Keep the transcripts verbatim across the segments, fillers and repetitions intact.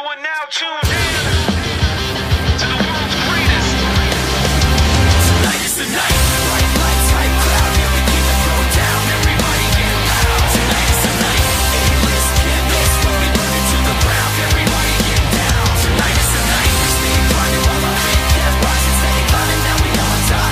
You are now tuned in to the world's greatest. Tonight is the night. Bright lights, high cloud, and we keep it thrown down. Everybody get loud. Tonight is the night. A-list can't miss when we burn it to the ground. Everybody get down. Tonight is the night. We stay grinding while our fake ass watches stay climbing. Now we on top.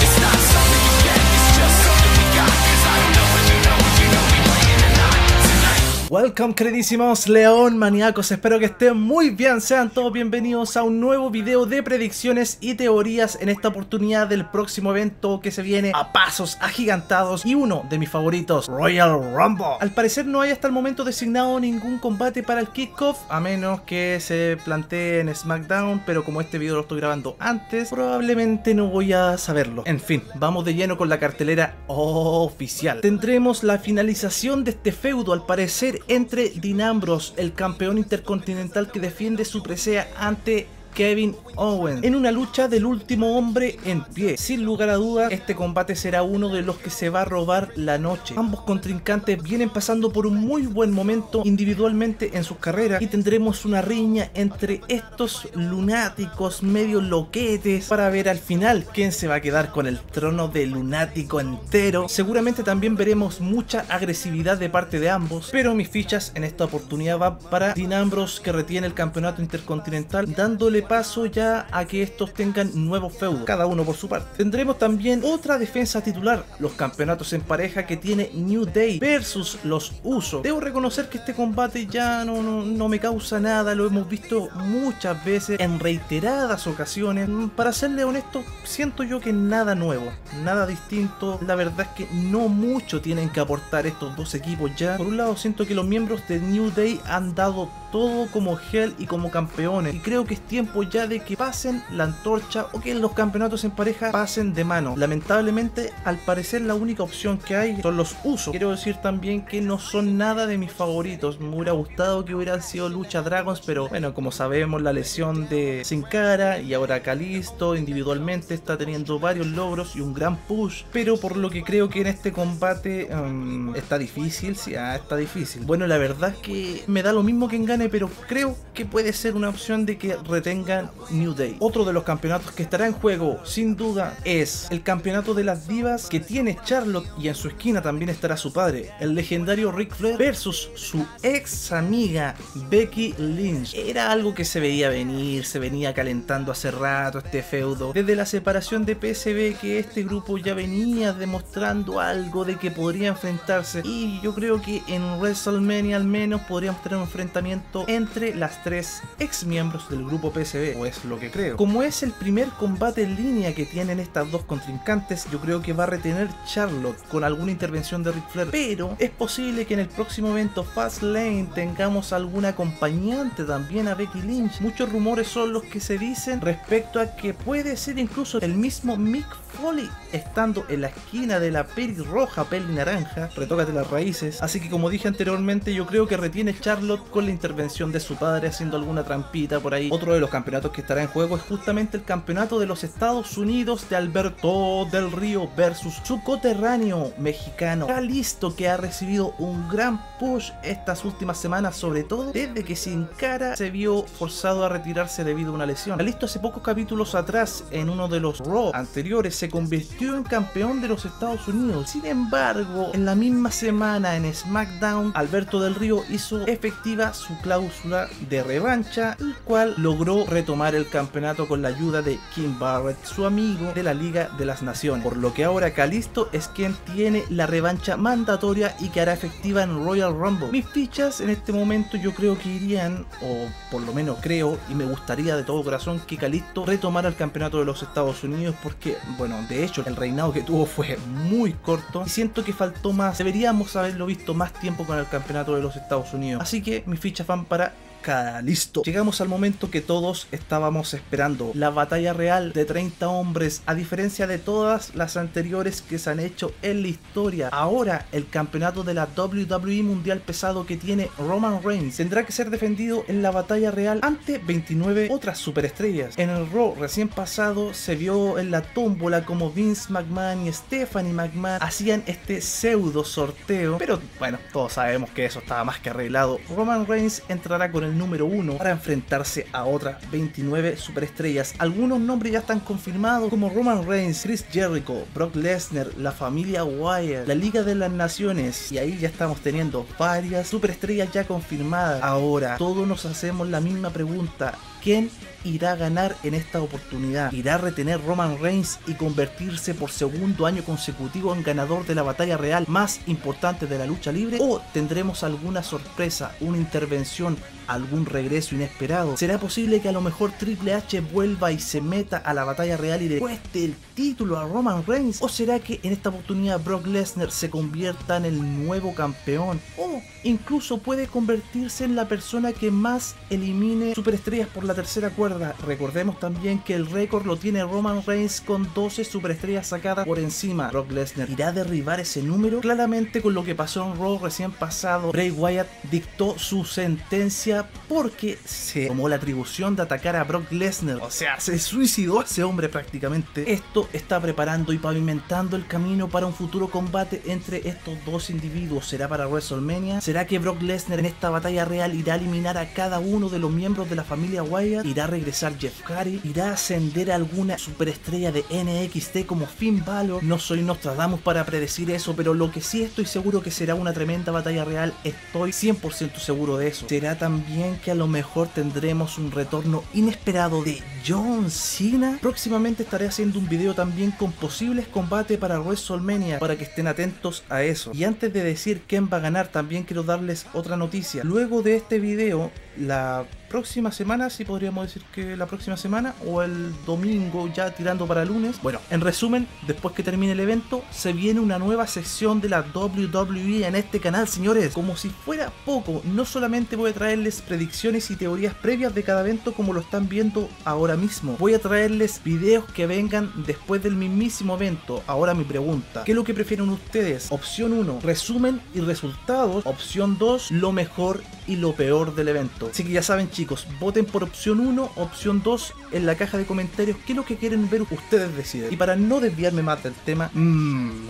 It's not something you get. It's just something we got. 'Cause I don't know if you know what you know. We playing tonight. Tonight. Welcome, queridísimos León Maníacos, espero que estén muy bien, sean todos bienvenidos a un nuevo video de predicciones y teorías en esta oportunidad del próximo evento que se viene a pasos agigantados y uno de mis favoritos, Royal Rumble. Al parecer no hay hasta el momento designado ningún combate para el kickoff, a menos que se plantee en SmackDown, pero como este video lo estoy grabando antes, probablemente no voy a saberlo. En fin, vamos de lleno con la cartelera oficial. Tendremos la finalización de este feudo al parecer entre Dean Ambrose, el campeón intercontinental que defiende su presea ante Kevin Owens, en una lucha del último hombre en pie. Sin lugar a dudas, este combate será uno de los que se va a robar la noche. Ambos contrincantes vienen pasando por un muy buen momento individualmente en sus carreras y tendremos una riña entre estos lunáticos medio loquetes para ver al final quién se va a quedar con el trono de lunático entero. Seguramente también veremos mucha agresividad de parte de ambos, pero mis fichas en esta oportunidad van para Dean Ambrose, que retiene el campeonato intercontinental, dándole paso ya a que estos tengan nuevos feudos, cada uno por su parte. Tendremos también otra defensa titular, los campeonatos en pareja que tiene New Day versus los Usos. Debo reconocer que este combate ya no, no, no me causa nada, lo hemos visto muchas veces, en reiteradas ocasiones. Para serle honesto, siento yo que nada nuevo, nada distinto. La verdad es que no mucho tienen que aportar estos dos equipos ya. Por un lado, siento que los miembros de New Day han dado todo como heel y como campeones, y creo que es tiempo ya de que pasen la antorcha o que los campeonatos en pareja pasen de mano. Lamentablemente, al parecer la única opción que hay son los Usos. Quiero decir también que no son nada de mis favoritos. Me hubiera gustado que hubieran sido Lucha Dragons, pero bueno, como sabemos, la lesión de Sin Cara y ahora Kalisto individualmente está teniendo varios logros y un gran push, pero por lo que creo que en este combate um, está difícil, sí, ah, está difícil. Bueno, la verdad es que me da lo mismo quien gane, pero creo que puede ser una opción de que retenga New Day. Otro de los campeonatos que estará en juego, sin duda, es el campeonato de las divas que tiene Charlotte, y en su esquina también estará su padre, el legendario Ric Flair, versus su ex amiga Becky Lynch. Era algo que se veía venir, se venía calentando hace rato este feudo. Desde la separación de P C B, que este grupo ya venía demostrando algo de que podría enfrentarse, y yo creo que en WrestleMania al menos podríamos tener un enfrentamiento entre las tres ex miembros del grupo P C B. O es lo que creo. Como es el primer combate en línea que tienen estas dos contrincantes, yo creo que va a retener Charlotte con alguna intervención de Ric Flair, pero es posible que en el próximo evento Fastlane tengamos alguna acompañante también a Becky Lynch. Muchos rumores son los que se dicen respecto a que puede ser incluso el mismo Mick Foley estando en la esquina de la peli roja, peli naranja, retócate las raíces. Así que, como dije anteriormente, yo creo que retiene Charlotte con la intervención de su padre haciendo alguna trampita por ahí. Otro de los campeonatos que estará en juego es justamente el campeonato de los Estados Unidos de Alberto del Río versus su coterráneo mexicano Kalisto, que ha recibido un gran push estas últimas semanas, sobre todo desde que Sin Cara se vio forzado a retirarse debido a una lesión. Kalisto, hace pocos capítulos atrás, en uno de los Raw anteriores, se convirtió en campeón de los Estados Unidos. Sin embargo, en la misma semana en SmackDown, Alberto del Río hizo efectiva su cláusula de revancha, el cual logró retomar el campeonato con la ayuda de Kim Barrett, su amigo de la Liga de las Naciones, por lo que ahora Kalisto es quien tiene la revancha mandatoria y que hará efectiva en Royal Rumble. Mis fichas en este momento yo creo que irían, o por lo menos creo y me gustaría de todo corazón, que Kalisto retomara el campeonato de los Estados Unidos, porque bueno, de hecho el reinado que tuvo fue muy corto y siento que faltó más, deberíamos haberlo visto más tiempo con el campeonato de los Estados Unidos, así que mis fichas van para Kalisto. Llegamos al momento que todos estábamos esperando, la batalla real de treinta hombres. A diferencia de todas las anteriores que se han hecho en la historia, ahora el campeonato de la W W E mundial pesado que tiene Roman Reigns tendrá que ser defendido en la batalla real ante veintinueve otras superestrellas. En el Raw recién pasado se vio en la tómbola como Vince McMahon y Stephanie McMahon hacían este pseudo sorteo, pero bueno, todos sabemos que eso estaba más que arreglado. Roman Reigns entrará con el al número uno para enfrentarse a otras veintinueve superestrellas. Algunos nombres ya están confirmados, como Roman Reigns, Chris Jericho, Brock Lesnar, la familia Wyatt, la Liga de las Naciones, y ahí ya estamos teniendo varias superestrellas ya confirmadas. Ahora, todos nos hacemos la misma pregunta: ¿quién irá a ganar en esta oportunidad? ¿Irá a retener Roman Reigns y convertirse por segundo año consecutivo en ganador de la batalla real más importante de la lucha libre? ¿O tendremos alguna sorpresa, una intervención, algún regreso inesperado? ¿Será posible que a lo mejor Triple H vuelva y se meta a la batalla real y le cueste el título a Roman Reigns? ¿O será que en esta oportunidad Brock Lesnar se convierta en el nuevo campeón? ¿O incluso puede convertirse en la persona que más elimine superestrellas por la tercera cuerda? Recordemos también que el récord lo tiene Roman Reigns con doce superestrellas sacadas por encima. Brock Lesnar irá a derribar ese número. Claramente, con lo que pasó en Raw recién pasado, Bray Wyatt dictó su sentencia porque se tomó la atribución de atacar a Brock Lesnar. O sea, se suicidó ese hombre prácticamente. Esto está preparando y pavimentando el camino para un futuro combate entre estos dos individuos. ¿Será para WrestleMania? ¿Será que Brock Lesnar en esta batalla real irá a eliminar a cada uno de los miembros de la familia Wyatt? ¿Irá a regresar Jeff Hardy? ¿Irá a ascender a alguna superestrella de N X T como Finn Balor? No soy Nostradamus para predecir eso, pero lo que sí estoy seguro que será una tremenda batalla real. Estoy cien por ciento seguro de eso. ¿Será también que a lo mejor tendremos un retorno inesperado de John Cena? Próximamente estaré haciendo un video también con posibles combates para WrestleMania, para que estén atentos a eso. Y antes de decir quién va a ganar, también quiero darles otra noticia. Luego de este video, la próxima semana, si sí podríamos decir que la próxima semana o el domingo ya tirando para lunes, bueno, en resumen, después que termine el evento se viene una nueva sección de la W W E en este canal, señores. Como si fuera poco, no solamente voy a traerles predicciones y teorías previas de cada evento como lo están viendo ahora mismo, voy a traerles videos que vengan después del mismísimo evento. Ahora mi pregunta: ¿qué es lo que prefieren ustedes? Opción uno, resumen y resultados. Opción dos, lo mejor y lo peor del evento. Así que ya saben, chicos, voten por opción uno, opción dos en la caja de comentarios. ¿Qué es lo que quieren ver? Ustedes deciden. Y para no desviarme más del tema, mmm,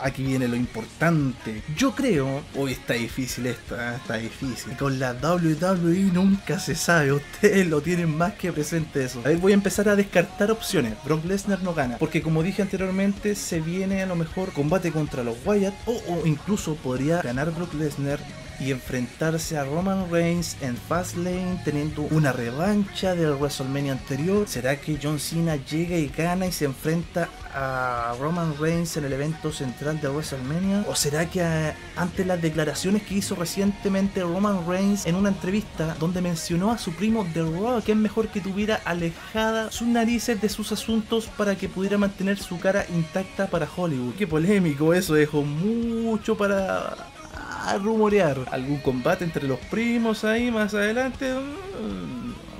aquí viene lo importante. Yo creo, hoy está difícil esta, ¿eh? Está difícil. Y con la W W E nunca se sabe, ustedes lo tienen más que presente eso. A ver, voy a empezar a descartar opciones. Brock Lesnar no gana, porque como dije anteriormente, se viene a lo mejor combate contra los Wyatt, o, o incluso podría ganar Brock Lesnar y enfrentarse a Roman Reigns en Fastlane, teniendo una revancha del WrestleMania anterior. ¿Será que John Cena llega y gana y se enfrenta a Roman Reigns en el evento central de WrestleMania? ¿O será que eh, ante las declaraciones que hizo recientemente Roman Reigns en una entrevista donde mencionó a su primo The Rock, que es mejor que tuviera alejada sus narices de sus asuntos para que pudiera mantener su cara intacta para Hollywood? Qué polémico eso, dejó mucho para a rumorear. Algún combate entre los primos ahí más adelante.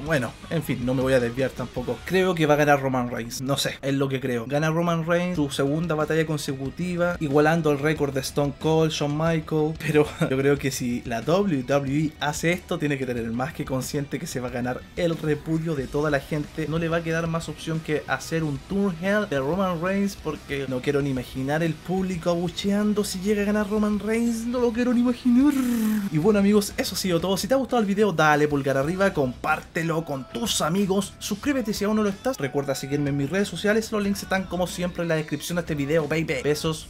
Bueno, en fin, no me voy a desviar tampoco. Creo que va a ganar Roman Reigns, no sé, es lo que creo. Gana Roman Reigns su segunda batalla consecutiva, igualando el récord de Stone Cold, Shawn Michaels. Pero yo creo que si la W W E hace esto, tiene que tener más que consciente que se va a ganar el repudio de toda la gente. No le va a quedar más opción que hacer un turn heel de Roman Reigns, porque no quiero ni imaginar el público abucheando si llega a ganar Roman Reigns. No lo quiero ni imaginar. Y bueno, amigos, eso ha sido todo. Si te ha gustado el video, dale pulgar arriba, compártelo con tus amigos, suscríbete si aún no lo estás, recuerda seguirme en mis redes sociales, los links están como siempre en la descripción de este video, baby. Besos,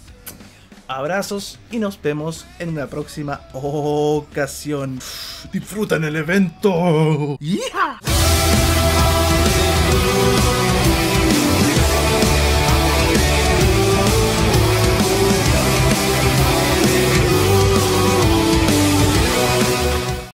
abrazos y nos vemos en una próxima ocasión. Disfrutan el evento. Yeah.